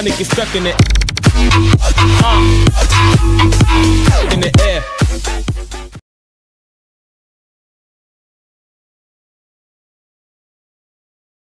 trying to get stuck in it. In the air.